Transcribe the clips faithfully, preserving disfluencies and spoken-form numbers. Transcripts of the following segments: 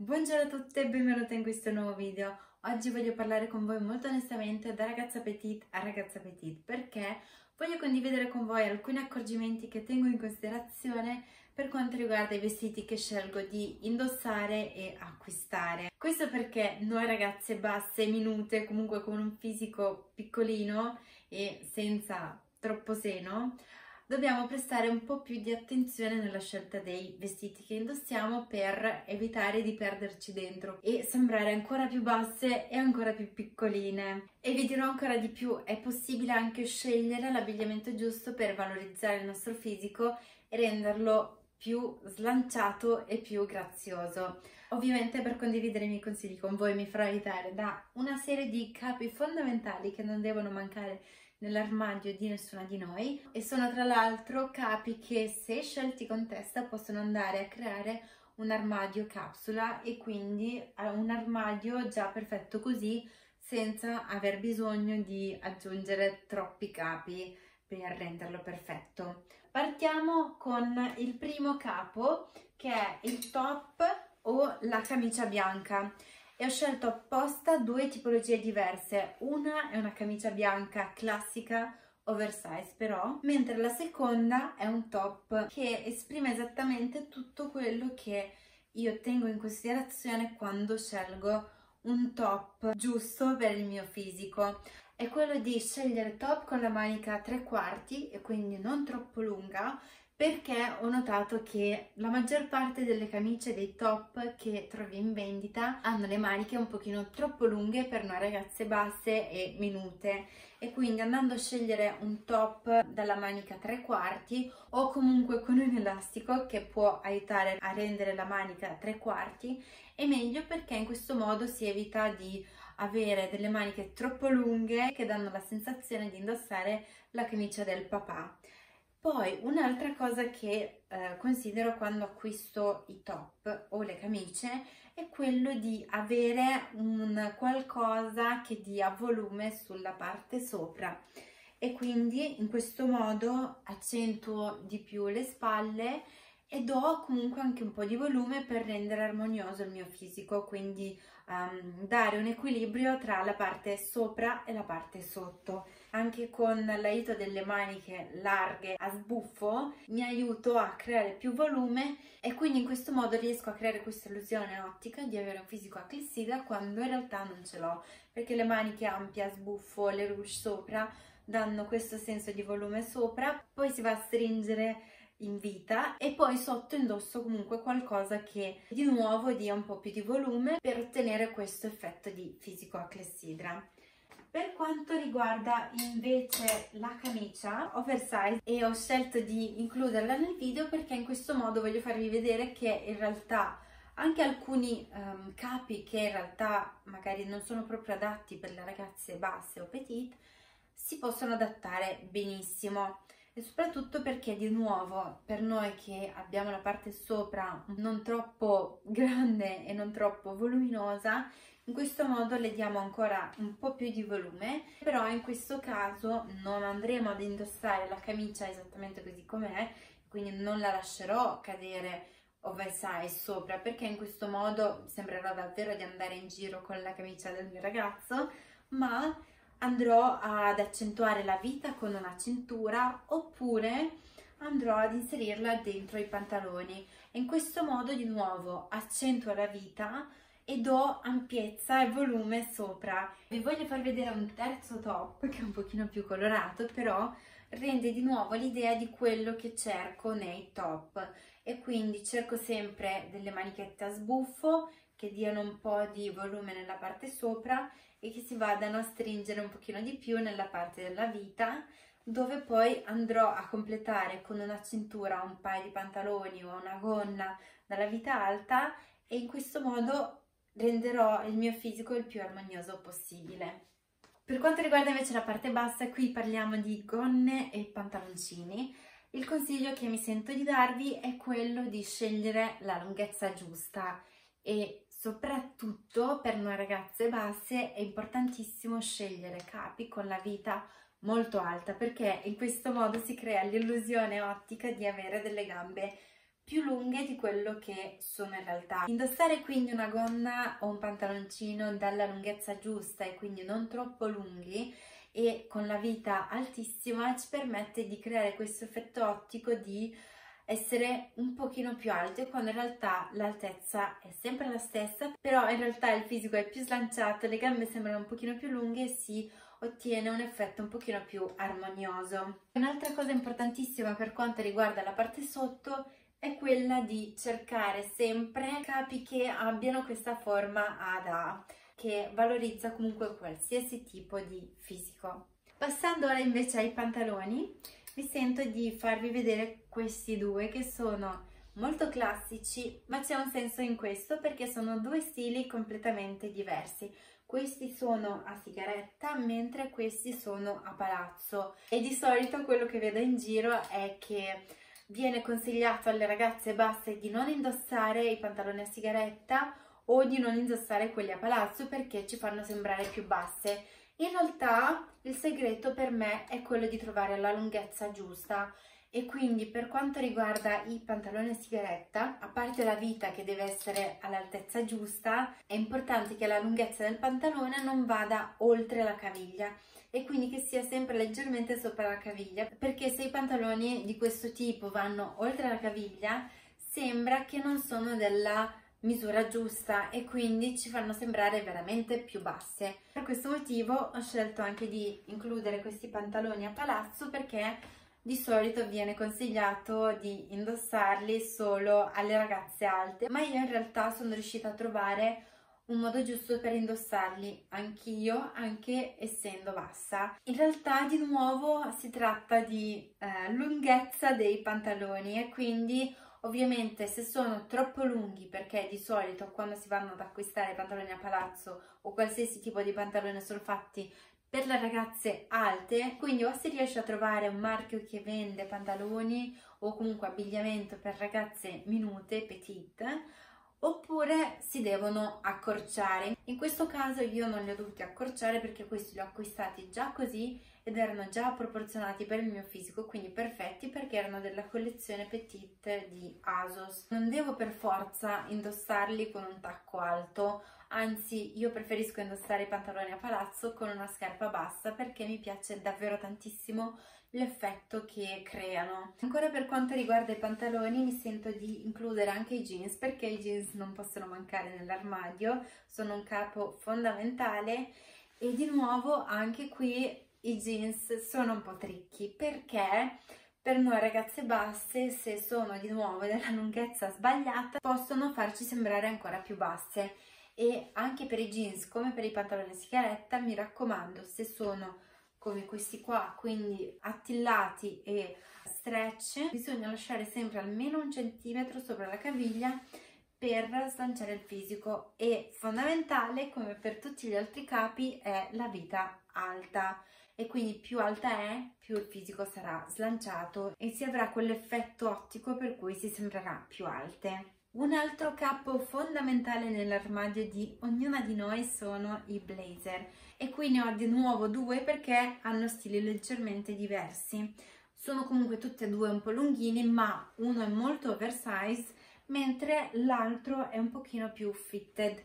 Buongiorno a tutte e benvenuti in questo nuovo video. Oggi voglio parlare con voi molto onestamente da ragazza petite a ragazza petite perché voglio condividere con voi alcuni accorgimenti che tengo in considerazione per quanto riguarda i vestiti che scelgo di indossare e acquistare. Questo perché noi ragazze basse, minute, comunque con un fisico piccolino e senza troppo seno, dobbiamo prestare un po' più di attenzione nella scelta dei vestiti che indossiamo per evitare di perderci dentro e sembrare ancora più basse e ancora più piccoline. E vi dirò ancora di più, è possibile anche scegliere l'abbigliamento giusto per valorizzare il nostro fisico e renderlo più slanciato e più grazioso. Ovviamente per condividere i miei consigli con voi mi farò aiutare da una serie di capi fondamentali che non devono mancare nell'armadio di nessuna di noi e sono tra l'altro capi che se scelti con testa possono andare a creare un armadio capsula e quindi un armadio già perfetto così senza aver bisogno di aggiungere troppi capi per renderlo perfetto. Partiamo con il primo capo che è il top o la camicia bianca. E ho scelto apposta due tipologie diverse, una è una camicia bianca classica oversize però, mentre la seconda è un top che esprime esattamente tutto quello che io tengo in considerazione quando scelgo un top giusto per il mio fisico. È quello di scegliere top con la manica a tre quarti e quindi non troppo lunga, perché ho notato che la maggior parte delle camicie, dei top che trovi in vendita hanno le maniche un pochino troppo lunghe per noi ragazze basse e minute e quindi andando a scegliere un top dalla manica tre quarti o comunque con un elastico che può aiutare a rendere la manica tre quarti è meglio perché in questo modo si evita di avere delle maniche troppo lunghe che danno la sensazione di indossare la camicia del papà. Poi un'altra cosa che eh, considero quando acquisto i top o le camicie è quello di avere un qualcosa che dia volume sulla parte sopra e quindi in questo modo accentuo di più le spalle e do comunque anche un po' di volume per rendere armonioso il mio fisico, quindi um, dare un equilibrio tra la parte sopra e la parte sotto. Anche con l'aiuto delle maniche larghe a sbuffo mi aiuto a creare più volume e quindi in questo modo riesco a creare questa illusione ottica di avere un fisico a clessidra quando in realtà non ce l'ho, perché le maniche ampie a sbuffo, le ruche sopra danno questo senso di volume sopra, poi si va a stringere in vita e poi sotto indosso comunque qualcosa che di nuovo dia un po' più di volume per ottenere questo effetto di fisico a clessidra. Per quanto riguarda invece la camicia oversize, e ho scelto di includerla nel video perché in questo modo voglio farvi vedere che in realtà anche alcuni um, capi che in realtà magari non sono proprio adatti per le ragazze basse o petite si possono adattare benissimo. E soprattutto perché di nuovo per noi che abbiamo la parte sopra non troppo grande e non troppo voluminosa, in questo modo le diamo ancora un po' più di volume, però in questo caso non andremo ad indossare la camicia esattamente così com'è, quindi non la lascerò cadere oversize sopra perché in questo modo sembrerà davvero di andare in giro con la camicia del mio ragazzo, ma andrò ad accentuare la vita con una cintura oppure andrò ad inserirla dentro i pantaloni e in questo modo di nuovo accentuo la vita e do ampiezza e volume sopra. Vi voglio far vedere un terzo top che è un pochino più colorato però rende di nuovo l'idea di quello che cerco nei top e quindi cerco sempre delle manichette a sbuffo che diano un po' di volume nella parte sopra e che si vadano a stringere un pochino di più nella parte della vita, dove poi andrò a completare con una cintura, un paio di pantaloni o una gonna dalla vita alta e in questo modo renderò il mio fisico il più armonioso possibile. Per quanto riguarda invece la parte bassa, qui parliamo di gonne e pantaloncini. Il consiglio che mi sento di darvi è quello di scegliere la lunghezza giusta e soprattutto per noi ragazze basse è importantissimo scegliere capi con la vita molto alta perché in questo modo si crea l'illusione ottica di avere delle gambe più lunghe di quello che sono in realtà. Indossare quindi una gonna o un pantaloncino dalla lunghezza giusta e quindi non troppo lunghi e con la vita altissima ci permette di creare questo effetto ottico di essere un pochino più alte, quando in realtà l'altezza è sempre la stessa, però in realtà il fisico è più slanciato, le gambe sembrano un pochino più lunghe e si ottiene un effetto un pochino più armonioso. Un'altra cosa importantissima per quanto riguarda la parte sotto è quella di cercare sempre capi che abbiano questa forma ad A, che valorizza comunque qualsiasi tipo di fisico. Passando ora invece ai pantaloni, mi sento di farvi vedere questi due che sono molto classici, ma c'è un senso in questo perché sono due stili completamente diversi. Questi sono a sigaretta, mentre questi sono a palazzo, e di solito quello che vedo in giro è che viene consigliato alle ragazze basse di non indossare i pantaloni a sigaretta o di non indossare quelli a palazzo perché ci fanno sembrare più basse. In realtà il segreto per me è quello di trovare la lunghezza giusta, e quindi per quanto riguarda i pantaloni a sigaretta, a parte la vita che deve essere all'altezza giusta, è importante che la lunghezza del pantalone non vada oltre la caviglia e quindi che sia sempre leggermente sopra la caviglia, perché se i pantaloni di questo tipo vanno oltre la caviglia sembra che non sono della misura giusta e quindi ci fanno sembrare veramente più basse. Per questo motivo ho scelto anche di includere questi pantaloni a palazzo, perché di solito viene consigliato di indossarli solo alle ragazze alte, ma io in realtà sono riuscita a trovare un modo giusto per indossarli anch'io, anche essendo bassa. In realtà di nuovo si tratta di eh, lunghezza dei pantaloni e quindi ovviamente se sono troppo lunghi, perché di solito quando si vanno ad acquistare pantaloni a palazzo o qualsiasi tipo di pantalone sono fatti per le ragazze alte, quindi o si riesce a trovare un marchio che vende pantaloni o comunque abbigliamento per ragazze minute, petite, oppure si devono accorciare. In questo caso io non li ho dovuti accorciare perché questi li ho acquistati già così ed erano già proporzionati per il mio fisico, quindi perfetti, perché erano della collezione Petite di Asos. Non devo per forza indossarli con un tacco alto, anzi io preferisco indossare i pantaloni a palazzo con una scarpa bassa perché mi piace davvero tantissimo l'effetto che creano. Ancora per quanto riguarda i pantaloni mi sento di includere anche i jeans, perché i jeans non possono mancare nell'armadio, sono un capo fondamentale, e di nuovo anche qui i jeans sono un po' tricky perché per noi ragazze basse, se sono di nuovo della lunghezza sbagliata, possono farci sembrare ancora più basse. E anche per i jeans come per i pantaloni a sigaretta, mi raccomando, se sono come questi qua, quindi attillati e stretch, bisogna lasciare sempre almeno un centimetro sopra la caviglia per slanciare il fisico, e fondamentale come per tutti gli altri capi è la vita alta, e quindi più alta è, più il fisico sarà slanciato e si avrà quell'effetto ottico per cui si sembrerà più alte. Un altro capo fondamentale nell'armadio di ognuna di noi sono i blazer, e qui ne ho di nuovo due perché hanno stili leggermente diversi. Sono comunque tutti e due un po' lunghini, ma uno è molto oversize mentre l'altro è un pochino più fitted.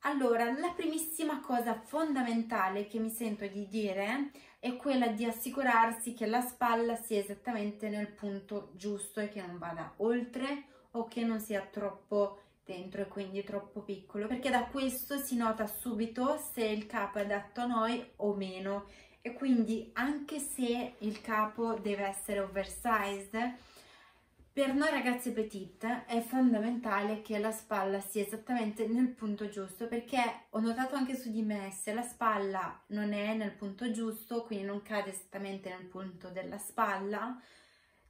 Allora, la primissima cosa fondamentale che mi sento di dire è quella di assicurarsi che la spalla sia esattamente nel punto giusto e che non vada oltre o che non sia troppo dentro e quindi troppo piccolo, perché da questo si nota subito se il capo è adatto a noi o meno. E quindi anche se il capo deve essere oversized, per noi ragazze petite è fondamentale che la spalla sia esattamente nel punto giusto, perché ho notato anche su di me, se la spalla non è nel punto giusto, quindi non cade esattamente nel punto della spalla,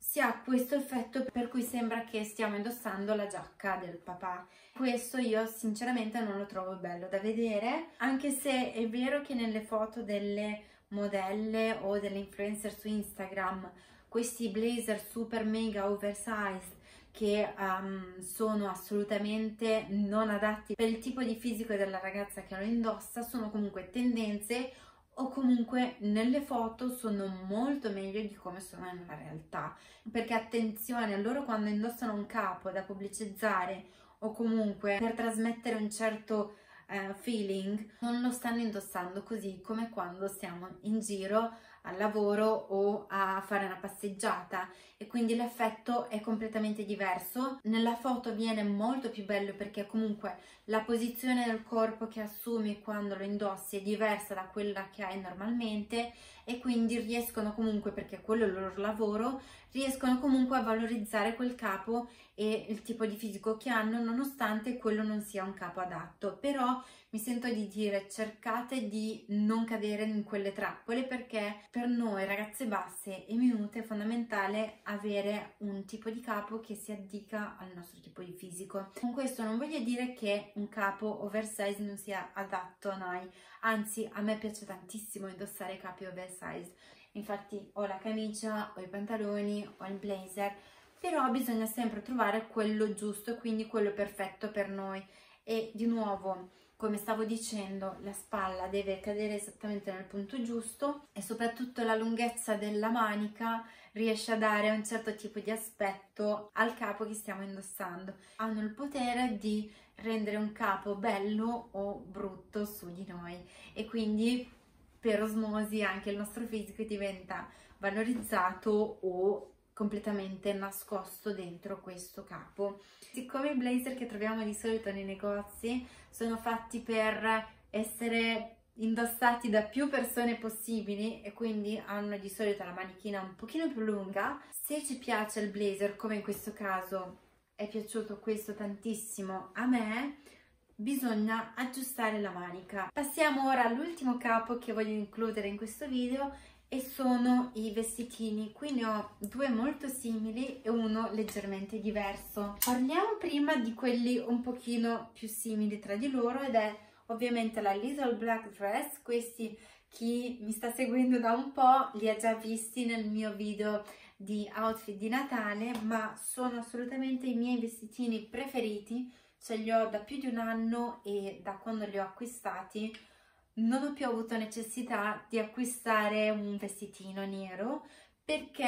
si ha questo effetto per cui sembra che stiamo indossando la giacca del papà. Questo io sinceramente non lo trovo bello da vedere, anche se è vero che nelle foto delle modelle o delle influencer su Instagram questi blazer super mega oversized che um, sono assolutamente non adatti per il tipo di fisico della ragazza che lo indossa sono comunque tendenze o comunque nelle foto sono molto meglio di come sono nella realtà, perché attenzione, loro quando indossano un capo da pubblicizzare o comunque per trasmettere un certo eh, feeling, non lo stanno indossando così come quando siamo in giro al lavoro o a fare una passeggiata, e quindi l'effetto è completamente diverso. Nella foto viene molto più bello perché comunque la posizione del corpo che assumi quando lo indossi è diversa da quella che hai normalmente, e quindi riescono comunque, perché quello è il loro lavoro, riescono comunque a valorizzare quel capo e il tipo di fisico che hanno, nonostante quello non sia un capo adatto. Però mi sento di dire, cercate di non cadere in quelle trappole, perché per noi ragazze basse e minute è fondamentale avere un tipo di capo che si addica al nostro tipo di fisico. Con questo non voglio dire che un capo oversize non sia adatto a noi, anzi a me piace tantissimo indossare capi oversize, infatti ho la camicia, ho i pantaloni, ho il blazer, però bisogna sempre trovare quello giusto, quindi quello perfetto per noi. E di nuovo, come stavo dicendo, la spalla deve cadere esattamente nel punto giusto, e soprattutto la lunghezza della manica riesce a dare un certo tipo di aspetto al capo che stiamo indossando. Hanno il potere di rendere un capo bello o brutto su di noi, e quindi per osmosi anche il nostro fisico diventa valorizzato o completamente nascosto dentro questo capo. Siccome i blazer che troviamo di solito nei negozi sono fatti per essere indossati da più persone possibili, e quindi hanno di solito la manichina un pochino più lunga, se ci piace il blazer, come in questo caso è piaciuto questo tantissimo a me, bisogna aggiustare la manica. Passiamo ora all'ultimo capo che voglio includere in questo video, e sono i vestitini. Qui ne ho due molto simili e uno leggermente diverso. Parliamo prima di quelli un pochino più simili tra di loro, ed è ovviamente la Little Black Dress. Questi, chi mi sta seguendo da un po' li ha già visti nel mio video di outfit di Natale, ma sono assolutamente i miei vestitini preferiti, ce li ho da più di un anno, e da quando li ho acquistati non ho più avuto necessità di acquistare un vestitino nero, perché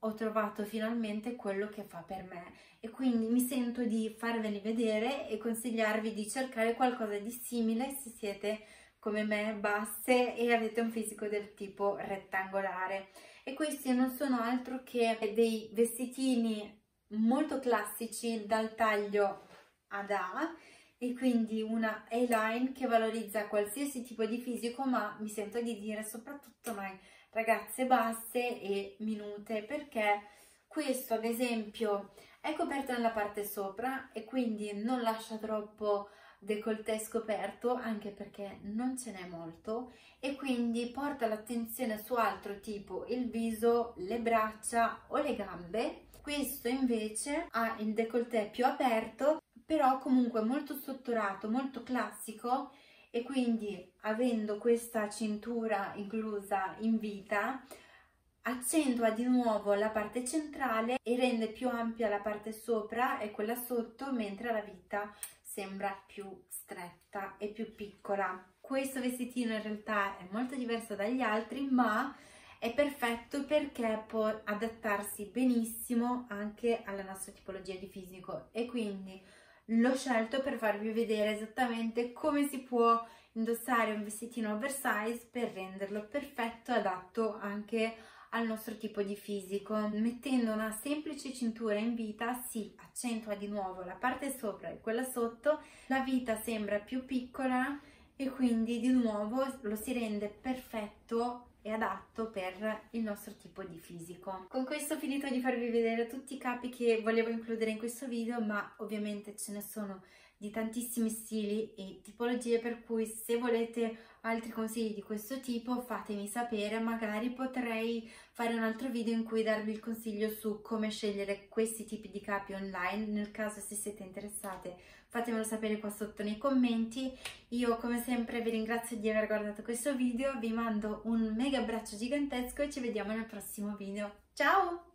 ho trovato finalmente quello che fa per me, e quindi mi sento di farveli vedere e consigliarvi di cercare qualcosa di simile se siete come me basse e avete un fisico del tipo rettangolare. E questi non sono altro che dei vestitini molto classici dal taglio ad A, e quindi una A-line che valorizza qualsiasi tipo di fisico, ma mi sento di dire soprattutto noi ragazze basse e minute, perché questo ad esempio è coperto nella parte sopra e quindi non lascia troppo décolleté scoperto, anche perché non ce n'è molto, e quindi porta l'attenzione su altro, tipo il viso, le braccia o le gambe. Questo invece ha il décolleté più aperto, però comunque molto strutturato, molto classico, e quindi avendo questa cintura inclusa in vita accentua di nuovo la parte centrale e rende più ampia la parte sopra e quella sotto, mentre la vita sembra più stretta e più piccola. Questo vestitino in realtà è molto diverso dagli altri, ma è perfetto perché può adattarsi benissimo anche alla nostra tipologia di fisico, e quindi l'ho scelto per farvi vedere esattamente come si può indossare un vestitino oversize per renderlo perfetto, adatto anche al nostro tipo di fisico. Mettendo una semplice cintura in vita si accentua di nuovo la parte sopra e quella sotto, la vita sembra più piccola, e quindi di nuovo lo si rende perfetto e adatto per il nostro tipo di fisico. Con questo ho finito di farvi vedere tutti i capi che volevo includere in questo video, ma ovviamente ce ne sono di tantissimi stili e tipologie, per cui se volete altri consigli di questo tipo fatemi sapere, magari potrei fare un altro video in cui darvi il consiglio su come scegliere questi tipi di capi online. Nel caso, se siete interessate, fatemelo sapere qua sotto nei commenti. Io come sempre vi ringrazio di aver guardato questo video, vi mando un mega abbraccio gigantesco e ci vediamo nel prossimo video. Ciao!